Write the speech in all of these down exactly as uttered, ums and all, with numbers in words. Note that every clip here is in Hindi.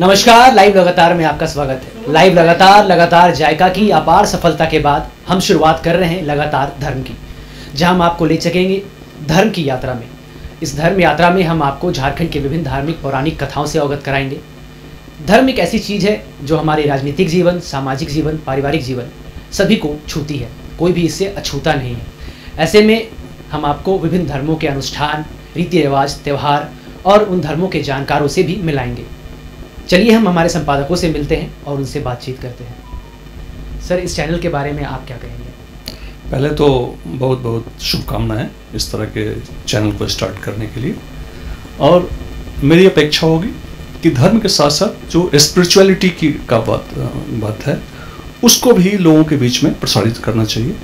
नमस्कार, लाइव लगातार में आपका स्वागत है। लाइव लगातार लगातार जायका की अपार सफलता के बाद हम शुरुआत कर रहे हैं लगातार धर्म की, जहां हम आपको ले चलेंगे धर्म की यात्रा में। इस धर्म यात्रा में हम आपको झारखंड के विभिन्न धार्मिक पौराणिक कथाओं से अवगत कराएंगे। धर्म एक ऐसी चीज़ है जो हमारे राजनीतिक जीवन, सामाजिक जीवन, पारिवारिक जीवन सभी को छूती है, कोई भी इससे अछूता नहीं है। ऐसे में हम आपको विभिन्न धर्मों के अनुष्ठान, रीति रिवाज, त्यौहार और उन धर्मों के जानकारों से भी मिलाएंगे। चलिए हम हमारे संपादकों से मिलते हैं और उनसे बातचीत करते हैं। सर, इस चैनल के बारे में आप क्या कहेंगे? पहले तो बहुत बहुत शुभकामनाएं इस तरह के चैनल को स्टार्ट करने के लिए, और मेरी अपेक्षा होगी कि धर्म के साथ साथ जो स्पिरिचुअलिटी की का बात बात है उसको भी लोगों के बीच में प्रसारित करना चाहिए।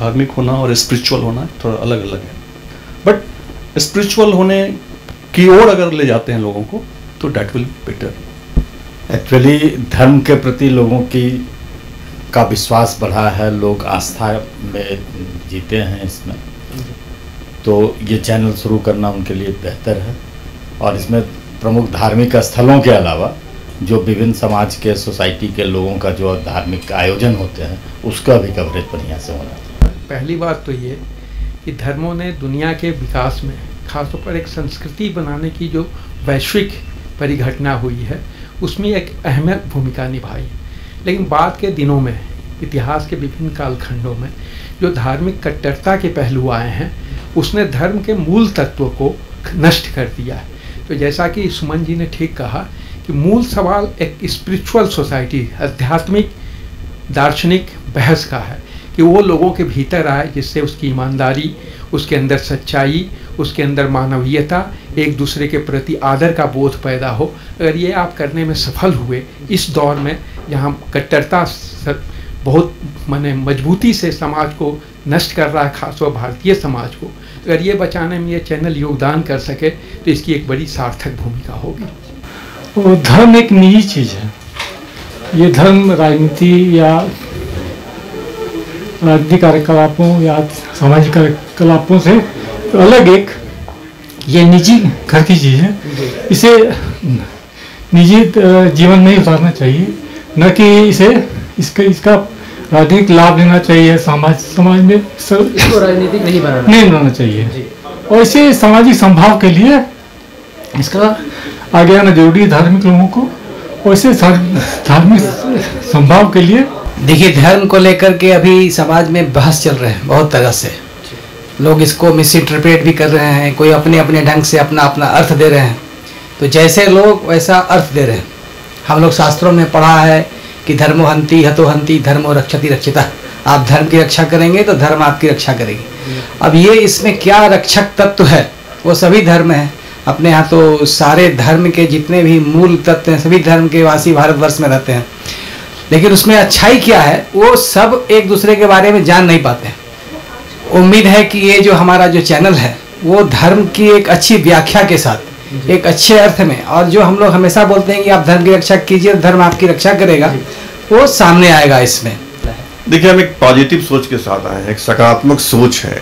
धार्मिक होना और स्पिरिचुअल होना थोड़ा अलग अलग है, बट स्पिरिचुअल होने की ओर अगर ले जाते हैं लोगों को तो डैट विल बेटर। एक्चुअली धर्म के प्रति लोगों की का विश्वास बढ़ा है, लोग आस्था में जीते हैं इसमें, तो ये चैनल शुरू करना उनके लिए बेहतर है। और इसमें प्रमुख धार्मिक स्थलों के अलावा जो विभिन्न समाज के, सोसाइटी के लोगों का जो धार्मिक आयोजन होते हैं उसका भी कवरेज बढ़िया से होना चाहिए। पहली बात तो ये कि धर्मों ने दुनिया के विकास में खासतौर पर एक संस्कृति बनाने की जो वैश्विक परिघटना हुई है उसमें एक अहम भूमिका निभाई। लेकिन बाद के दिनों में, इतिहास के विभिन्न कालखंडों में जो धार्मिक कट्टरता के पहलू आए हैं उसने धर्म के मूल तत्व को नष्ट कर दिया है। तो जैसा कि सुमन जी ने ठीक कहा कि मूल सवाल एक स्पिरिचुअल सोसाइटी, आध्यात्मिक दार्शनिक बहस का है कि वो लोगों के भीतर आए जिससे उसकी ईमानदारी, उसके अंदर सच्चाई, उसके अंदर मानवीयता, एक दूसरे के प्रति आदर का बोध पैदा हो। अगर ये आप करने में सफल हुए इस दौर में जहाँ कट्टरता बहुत माने मजबूती से समाज को नष्ट कर रहा है, खासकर भारतीय समाज को, अगर ये बचाने में ये चैनल योगदान कर सके तो इसकी एक बड़ी सार्थक भूमिका होगी। धर्म एक निजी चीज़ है, ये धर्म राजनीति या राजनीतिक कार्यकलापों या सामाजिक कार्यकलापों से तो अलग एक ये निजी घर की चीज़ है। इसे निजी जीवन में उतारना चाहिए, न कि इसे इसका इसका राजनीतिक लाभ लेना चाहिए। समाज समाज में सब इसको राजनीतिक नहीं बनाना नहीं बनाना चाहिए, और इसे सामाजिक संभाव के लिए इसका आगे आना जरूरी है धार्मिक लोगों को, और इसे धार्मिक संभाव के लिए। देखिए, धर्म को लेकर के अभी समाज में बहस चल रहे हैं, बहुत तरह से लोग इसको मिस इंटरप्रेट भी कर रहे हैं, कोई अपने अपने ढंग से अपना अपना अर्थ दे रहे हैं। तो जैसे लोग वैसा अर्थ दे रहे हैं। हम लोग शास्त्रों में पढ़ा है कि धर्मो हंति हतो हंति, धर्मो रक्षति रक्षिता। आप धर्म की रक्षा करेंगे तो धर्म आपकी रक्षा करेगी। अब ये इसमें क्या रक्षक तत्व है, वो सभी धर्म है अपने यहाँ। तो सारे धर्म के जितने भी मूल तत्व हैं, सभी धर्म के वासी भारतवर्ष में रहते हैं, लेकिन उसमें अच्छाई क्या है वो सब एक दूसरे के बारे में जान नहीं पाते हैं। उम्मीद है कि ये जो हमारा जो चैनल है वो धर्म की एक अच्छी व्याख्या के साथ, एक अच्छे अर्थ में, और जो हम लोग हमेशा बोलते हैं कि आप धर्म की रक्षा कीजिए, धर्म आपकी रक्षा करेगा, वो सामने आएगा इसमें। देखिए, हम एक पॉजिटिव सोच के साथ आए हैं, एक सकारात्मक सोच है,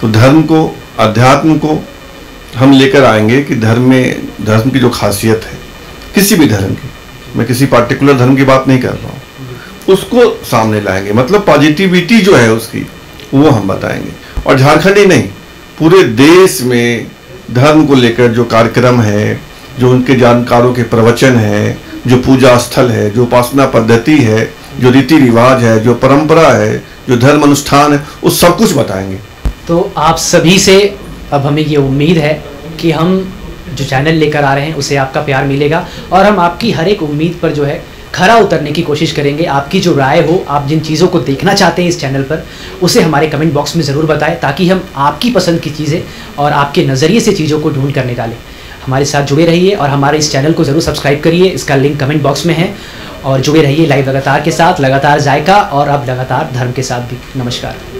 तो धर्म को, अध्यात्म को हम लेकर आएंगे कि धर्म में, धर्म की जो खासियत है, किसी भी धर्म की, मैं किसी पार्टिकुलर धर्म की बात नहीं कर रहा हूँ, उसको सामने लाएंगे। मतलब पॉजिटिविटी जो है उसकी, वो हम बताएंगे। और झारखंड ही नहीं, पूरे देश में धर्म को लेकर जो कार्यक्रम है, जो उनके जानकारों के प्रवचन है, जो पूजा स्थल है, जो उपासना पद्धति है, जो रीति रिवाज है, जो परंपरा है, जो धर्म अनुष्ठान है, उस सब कुछ बताएंगे। तो आप सभी से अब हमें ये उम्मीद है कि हम जो चैनल लेकर आ रहे हैं उसे आपका प्यार मिलेगा, और हम आपकी हर एक उम्मीद पर जो है खरा उतरने की कोशिश करेंगे। आपकी जो राय हो, आप जिन चीज़ों को देखना चाहते हैं इस चैनल पर, उसे हमारे कमेंट बॉक्स में ज़रूर बताएं, ताकि हम आपकी पसंद की चीज़ें और आपके नज़रिए से चीज़ों को ढूंढ कर निकालें। हमारे साथ जुड़े रहिए और हमारे इस चैनल को ज़रूर सब्सक्राइब करिए, इसका लिंक कमेंट बॉक्स में है। और जुड़े रहिए लाइव लगातार के साथ, लगातार जायका, और अब लगातार धर्म के साथ भी। नमस्कार।